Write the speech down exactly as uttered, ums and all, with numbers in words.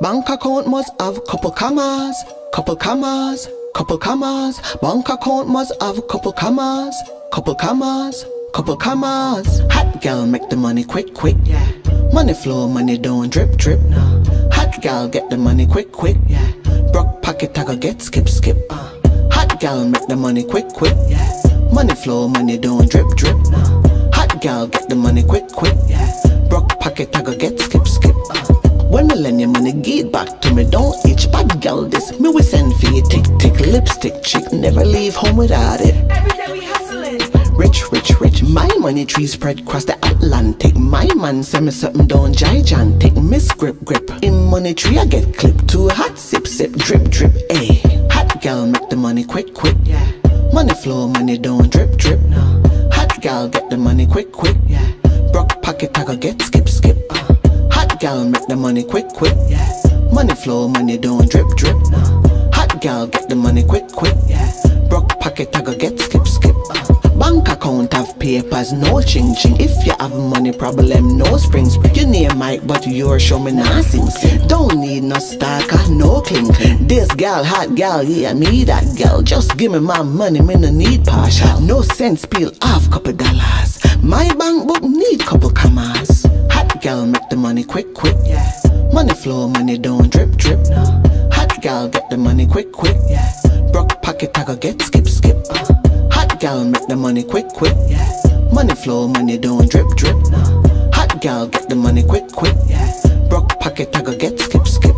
Bank account must have couple commas, couple commas, couple commas. Bank account must have couple commas, couple commas, couple commas. Hot gal make the money quick quick, yeah. Money flow, money don't drip drip, nah. Hot gal get the money quick quick, yeah. Broke pocket I go get skip skip, uh. Hot gal make the money quick quick, yeah. Money flow, money don't drip drip, nah. Hot gal get the money quick quick, yeah. Broke pocket I go get skip skip, uh. When me lend your money, give back to me. Don't itch, bad girl. This me we send for you. Tick tick, lipstick chick. Never leave home without it. Every day we hustling. Rich, rich, rich. My money tree spread across the Atlantic. My man send me something down gigantic. Miss grip grip. In money tree I get clipped. Too hot, sip sip, drip drip. Ayy, hot girl make the money quick quick. Yeah. Money flow, money don't drip drip. No. Hot girl get the money quick quick. Yeah. Broke pocket I go get skip skip. Uh. Hot gal make the money quick quick, yeah. Money flow, money don't drip drip, nah. Hot gal get the money quick quick, yeah. Broke pocket I go get skip skip, uh. Bank account have papers, no ching ching. If you have money problem, no springs. You need a mic but you're show me nothing. Don't need no stalker, no clink. This gal, hot gal, yeah, me that gal. Just give me my money, me no need partial. No sense, peel off couple dollars. My bank book need couple commas. Hot gal make the money quick quick, yeah. Money flow, money don't drip drip, no. Hot gal get the money quick quick, yeah. Broke pocket I go get skip skip, uh. Hot gal make the money quick quick, yeah. Money flow, money don't drip drip, no. Hot gal get the money quick quick, yeah. Broke pocket I go get skip skip.